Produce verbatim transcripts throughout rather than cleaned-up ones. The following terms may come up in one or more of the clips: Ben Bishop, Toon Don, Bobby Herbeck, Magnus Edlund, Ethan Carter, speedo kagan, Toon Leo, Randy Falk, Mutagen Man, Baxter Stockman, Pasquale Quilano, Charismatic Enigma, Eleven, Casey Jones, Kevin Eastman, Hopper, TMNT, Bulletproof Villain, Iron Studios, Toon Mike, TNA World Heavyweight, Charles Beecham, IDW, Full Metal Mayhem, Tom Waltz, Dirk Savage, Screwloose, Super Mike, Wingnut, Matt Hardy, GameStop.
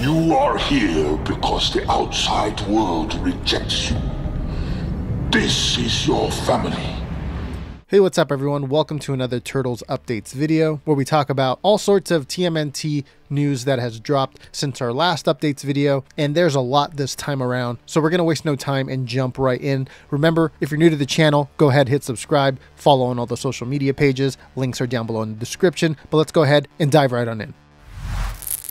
You are here because the outside world rejects you. This is your family. Hey, what's up everyone? Welcome to another Turtles Updates video where we talk about all sorts of T M N T news that has dropped since our last updates video, and there's a lot this time around, so we're gonna waste no time and jump right in. Remember, if you're new to the channel, go ahead, hit subscribe, follow on all the social media pages, links are down below in the description, but let's go ahead and dive right on in.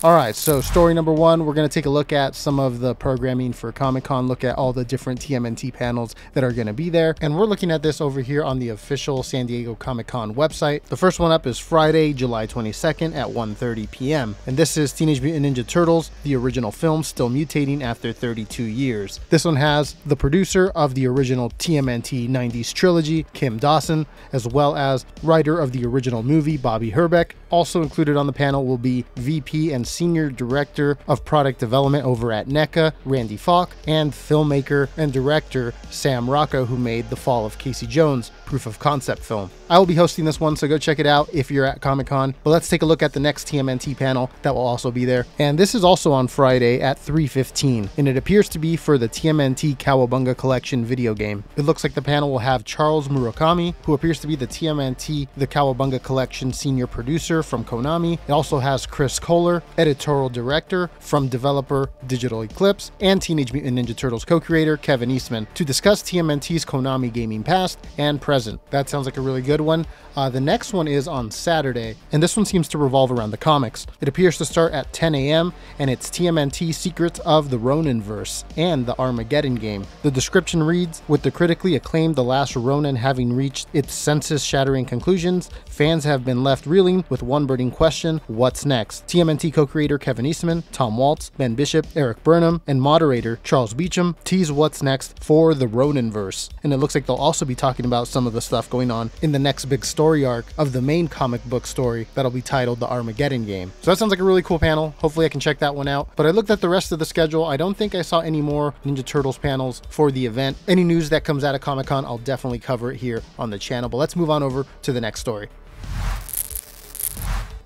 All right, so story number one, we're going to take a look at some of the programming for Comic-Con, look at all the different T M N T panels that are going to be there. And we're looking at this over here on the official San Diego Comic-Con website. The first one up is Friday, July twenty-second at one thirty p m And this is Teenage Mutant Ninja Turtles, the original film, still mutating after thirty-two years. This one has the producer of the original T M N T nineties trilogy, Kim Dawson, as well as writer of the original movie, Bobby Herbeck. Also included on the panel will be V P and Senior Director of Product Development over at NECA, Randy Falk, and filmmaker and director Sam Rocco, who made The Fall of Casey Jones proof of concept film. I will be hosting this one, so go check it out if you're at Comic-Con. But let's take a look at the next T M N T panel that will also be there. And this is also on Friday at three fifteen, and it appears to be for the T M N T Cowabunga Collection video game. It looks like the panel will have Charles Murakami, who appears to be the T M N T The Cowabunga Collection senior producer from Konami. It also has Chris Kohler, editorial director from developer Digital Eclipse, and Teenage Mutant Ninja Turtles co-creator Kevin Eastman, to discuss T M N T's Konami gaming past and present. That sounds like a really good one. Uh, the next one is on Saturday, and this one seems to revolve around the comics. It appears to start at ten a m, and it's T M N T Secrets of the Roninverse and the Armageddon Game. The description reads, with the critically acclaimed The Last Ronin having reached its census-shattering conclusions, fans have been left reeling with one burning question, what's next? T M N T co-creator Kevin Eastman, Tom Waltz, Ben Bishop, Eric Burnham, and moderator Charles Beecham tease what's next for the Roninverse. And it looks like they'll also be talking about some of the stuff going on in the next big story arc of the main comic book story that'll be titled The Armageddon Game. So that sounds like a really cool panel. Hopefully I can check that one out. But I looked at the rest of the schedule. I don't think I saw any more Ninja Turtles panels for the event. Any news that comes out of Comic-Con, I'll definitely cover it here on the channel. But let's move on over to the next story.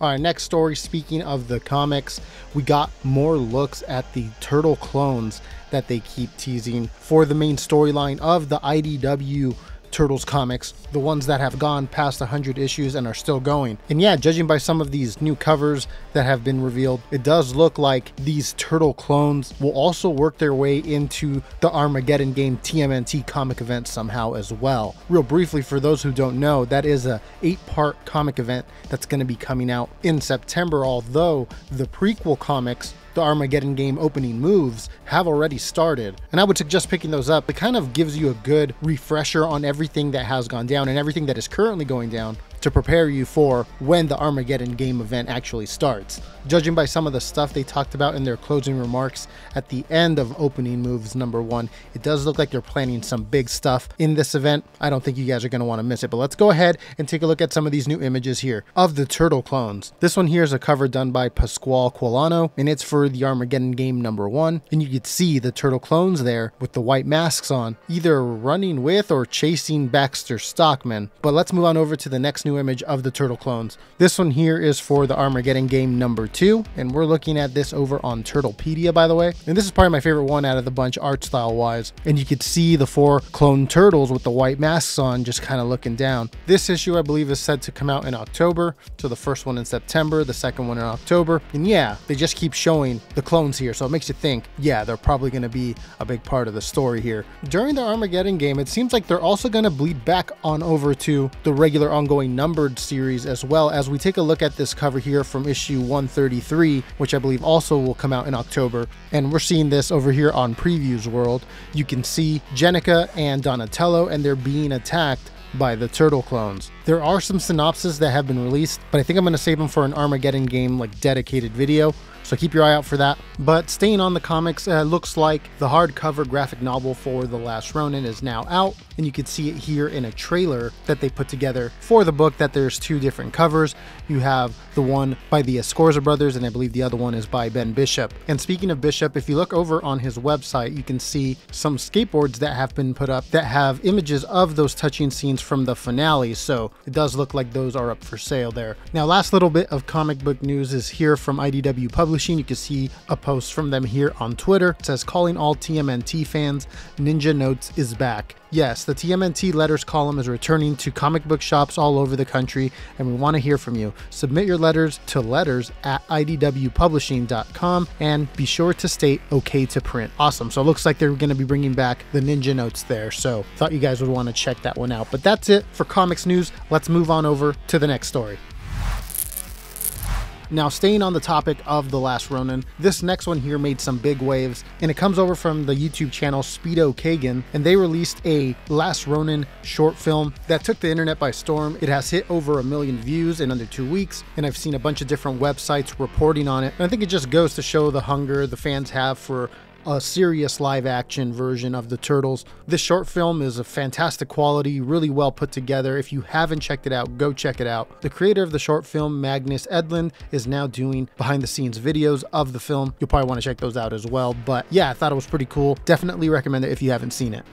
All right, next story, speaking of the comics, we got more looks at the turtle clones that they keep teasing for the main storyline of the I D W Turtles comics, the ones that have gone past one hundred issues and are still going. And yeah, judging by some of these new covers that have been revealed, it does look like these turtle clones will also work their way into the Armageddon Game T M N T comic event somehow as well. Real briefly, for those who don't know, that is a eight-part comic event that's going to be coming out in September, although the prequel comics, the Armageddon Game opening moves, have already started, and I would suggest picking those up. It kind of gives you a good refresher on everything that has gone down and everything that is currently going down to prepare you for when the Armageddon Game event actually starts. Judging by some of the stuff they talked about in their closing remarks at the end of opening moves number one, it does look like they're planning some big stuff in this event. I don't think you guys are going to want to miss it, but let's go ahead and take a look at some of these new images here of the turtle clones. This one here is a cover done by Pasquale Quilano, and it's for the Armageddon Game number one, and you could see the turtle clones there with the white masks on, either running with or chasing Baxter Stockman. But let's move on over to the next new image of the turtle clones. This one here is for the Armageddon Game number two, and we're looking at this over on Turtlepedia, by the way, and this is probably my favorite one out of the bunch art style wise, and you could see the four clone turtles with the white masks on just kind of looking down. This issue I believe is said to come out in October, so the first one in September, the second one in October, and yeah, they just keep showing the clones here, so it makes you think, yeah, they're probably going to be a big part of the story here. During the Armageddon Game, it seems like they're also going to bleed back on over to the regular ongoing numbered series as well, as we take a look at this cover here from issue one thirty-three, which I believe also will come out in October, and we're seeing this over here on Previews World. You can see Jenica and Donatello, and they're being attacked by the turtle clones. There are some synopses that have been released, but I think I'm going to save them for an Armageddon Game like dedicated video, so keep your eye out for that. But staying on the comics, it uh, looks like the hardcover graphic novel for The Last Ronin is now out, and you can see it here in a trailer that they put together for the book, that there's two different covers. You have the one by the Escorza brothers, and I believe the other one is by Ben Bishop. And speaking of Bishop, if you look over on his website, you can see some skateboards that have been put up that have images of those touching scenes from the finale, so it does look like those are up for sale there. Now, last little bit of comic book news is here from I D W Publishing. publishing. You can see a post from them here on Twitter. It says, calling all T M N T fans, Ninja Notes is back. Yes, the T M N T letters column is returning to comic book shops all over the country, and we want to hear from you. Submit your letters to letters at I D W publishing dot com and be sure to state okay to print. Awesome. So it looks like they're going to be bringing back the Ninja Notes there. So thought you guys would want to check that one out. But that's it for comics news. Let's move on over to the next story. Now, staying on the topic of The Last Ronin, this next one here made some big waves, and it comes over from the YouTube channel Speedo Kagan, and they released a Last Ronin short film that took the internet by storm. It has hit over a million views in under two weeks, and I've seen a bunch of different websites reporting on it. And I think it just goes to show the hunger the fans have for a serious live-action version of the Turtles. This short film is a fantastic quality, really well put together. If you haven't checked it out, go check it out. The creator of the short film, Magnus Edlund, is now doing behind-the-scenes videos of the film. You'll probably want to check those out as well. But yeah, I thought it was pretty cool. Definitely recommend it if you haven't seen it.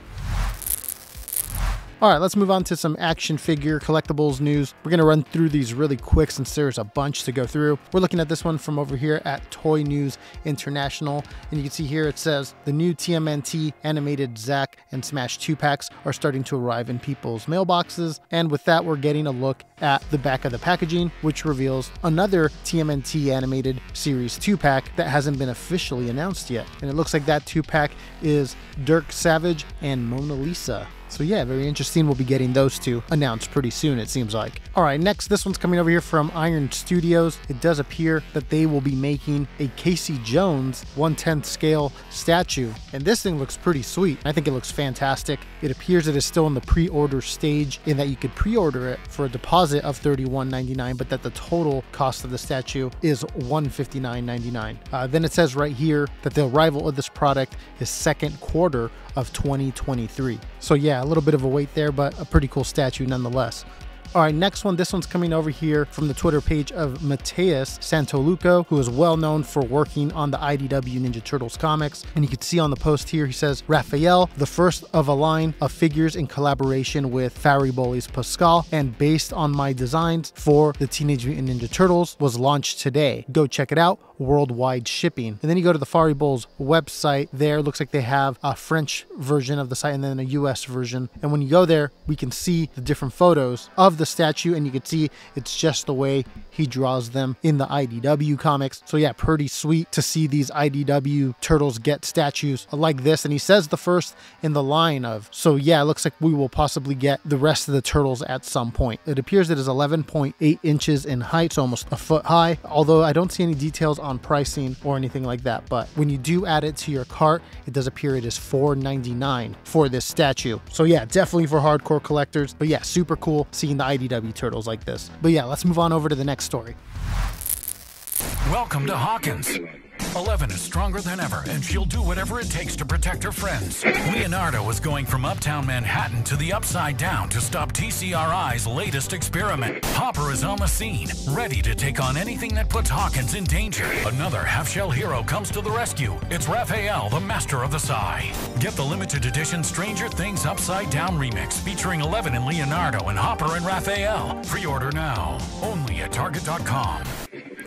All right, let's move on to some action figure collectibles news. We're going to run through these really quick since there's a bunch to go through. We're looking at this one from over here at Toy News International. And you can see here it says, the new T M N T animated Zack and Smash two packs are starting to arrive in people's mailboxes. And with that, we're getting a look at the back of the packaging, which reveals another T M N T animated series two pack that hasn't been officially announced yet. And it looks like that two pack is Dirk Savage and Mona Lisa. So yeah, very interesting. We'll be getting those two announced pretty soon, it seems like. All right, next, this one's coming over here from Iron Studios. It does appear that they will be making a Casey Jones one tenth scale statue. And this thing looks pretty sweet. I think it looks fantastic. It appears it is still in the pre-order stage in that you could pre-order it for a deposit of thirty-one ninety-nine, but that the total cost of the statue is one fifty-nine ninety-nine. Uh, then it says right here that the arrival of this product is second quarter of twenty twenty-three. So yeah, a little bit of a wait there, but a pretty cool statue nonetheless. All right, next one. This one's coming over here from the Twitter page of Mateus Santoluco, who is well known for working on the I D W Ninja Turtles comics. And you can see on the post here, he says, Raphael, the first of a line of figures in collaboration with Fariboles Pascal and based on my designs for the Teenage Mutant Ninja Turtles, was launched today. Go check it out. Worldwide shipping. And then you go to the Fariboles website there. Looks like they have a French version of the site and then a U S version. And when you go there, we can see the different photos of the statue, and you can see it's just the way he draws them in the I D W comics. So yeah, pretty sweet to see these I D W Turtles get statues like this. And he says the first in the line of. So yeah, it looks like we will possibly get the rest of the Turtles at some point. It appears it is eleven point eight inches in height, so almost a foot high, although I don't see any details on on pricing or anything like that. But when you do add it to your cart, it does appear it is four ninety-nine for this statue. So yeah, definitely for hardcore collectors. But yeah, super cool seeing the I D W Turtles like this. But yeah, let's move on over to the next story. Welcome to Hawkins. Eleven is stronger than ever, and she'll do whatever it takes to protect her friends. Leonardo is going from uptown Manhattan to the upside down to stop T C R I's latest experiment. Hopper is on the scene, ready to take on anything that puts Hawkins in danger. Another half-shell hero comes to the rescue. It's Raphael, the master of the Psy. Get the limited edition Stranger Things Upside Down remix featuring Eleven and Leonardo and Hopper and Raphael. Pre-order now, only at Target dot com.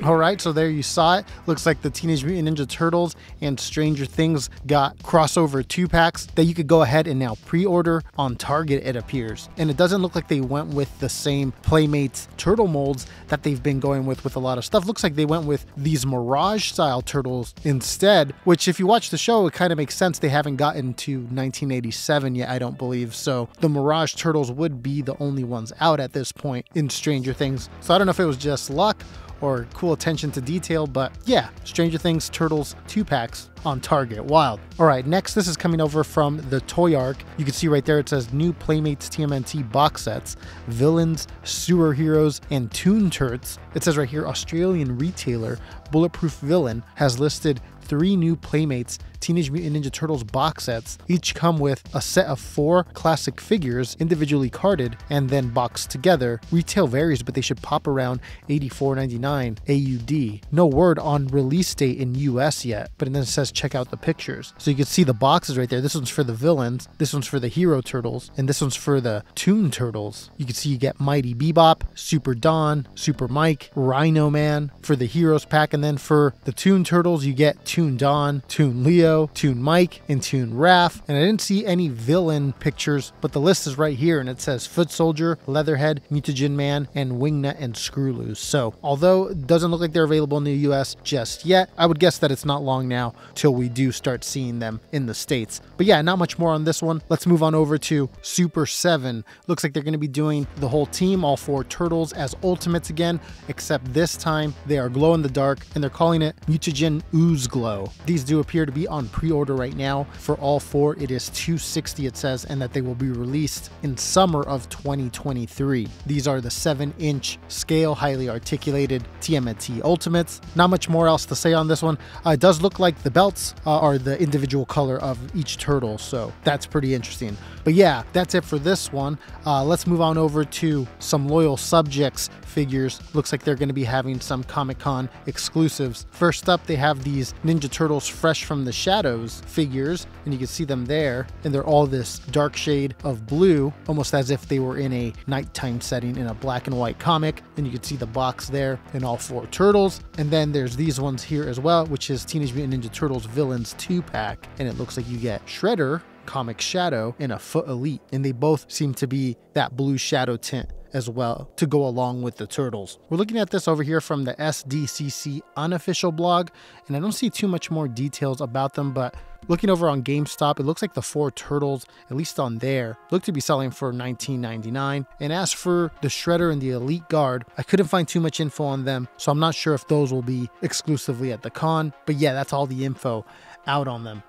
All right, so there you saw it. Looks like the Teenage Mutant Ninja Turtles and Stranger Things got crossover two packs that you could go ahead and now pre-order on Target, it appears. And it doesn't look like they went with the same Playmates turtle molds that they've been going with with a lot of stuff. Looks like they went with these Mirage style turtles instead, which if you watch the show, it kind of makes sense. They haven't gotten to nineteen eighty-seven yet, I don't believe. So the Mirage turtles would be the only ones out at this point in Stranger Things. So I don't know if it was just luck or cool attention to detail, but yeah, Stranger Things Turtles two packs on Target. Wild. All right, next, this is coming over from the Toy Arc. You can see right there, it says new Playmates T M N T box sets, villains, sewer heroes, and Toon Turts. It says right here, Australian retailer Bulletproof Villain has listed three new Playmates Teenage Mutant Ninja Turtles box sets. Each come with a set of four classic figures, individually carded and then boxed together. Retail varies, but they should pop around eighty-four ninety-nine A U D. No word on release date in U S yet, but then it says check out the pictures. So you can see the boxes right there. This one's for the villains, this one's for the hero turtles, and this one's for the Toon Turtles. You can see you get Mighty Bebop, Super Don, Super Mike, Rhino Man for the heroes pack, and then for the Toon Turtles you get Toon Don, Toon Leo, Toon Mike, and Toon Raph. And I didn't see any villain pictures, but the list is right here, and it says Foot Soldier, Leatherhead, Mutagen Man, and Wingnut and Screwloose. So although it doesn't look like they're available in the U S just yet, I would guess that it's not long now till we do start seeing them in the States. But yeah, not much more on this one. Let's move on over to Super seven. Looks like they're going to be doing the whole team, all four turtles, as Ultimates again, except this time they are glow in the dark and they're calling it Mutagen Ooze Glow. These do appear to be on pre-order right now. For all four, it is two sixty, it says, and that they will be released in summer of twenty twenty-three. These are the seven inch scale, highly articulated T M N T Ultimates. Not much more else to say on this one. Uh, it does look like the belts uh, are the individual color of each turtle, so that's pretty interesting. But yeah, that's it for this one. Uh, let's move on over to some Loyal Subjects figures. Looks like they're going to be having some Comic-Con exclusives. First up, they have these Ninja Turtles Fresh from the Shadows figures, and you can see them there, and they're all this dark shade of blue, almost as if they were in a nighttime setting in a black and white comic. And you can see the box there and all four turtles. And then there's these ones here as well, which is Teenage Mutant Ninja Turtles Villains two pack, and it looks like you get Shredder, Comic Shadow, and a Foot Elite, and they both seem to be that blue shadow tint as well to go along with the turtles. We're looking at this over here from the S D C C unofficial blog, and I don't see too much more details about them, but looking over on GameStop, it looks like the four turtles, at least on there, look to be selling for nineteen ninety-nine dollars. And as for the Shredder and the Elite Guard, I couldn't find too much info on them, so I'm not sure if those will be exclusively at the con, but yeah, that's all the info out on them.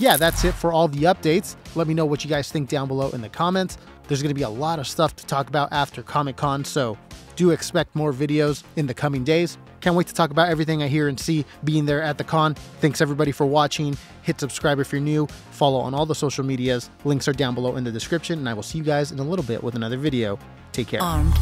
Yeah, that's it for all the updates. Let me know what you guys think down below in the comments. There's going to be a lot of stuff to talk about after Comic-Con, so do expect more videos in the coming days. Can't wait to talk about everything I hear and see being there at the con. Thanks everybody for watching. Hit subscribe if you're new. Follow on all the social medias. Links are down below in the description, and I will see you guys in a little bit with another video. Take care. Um.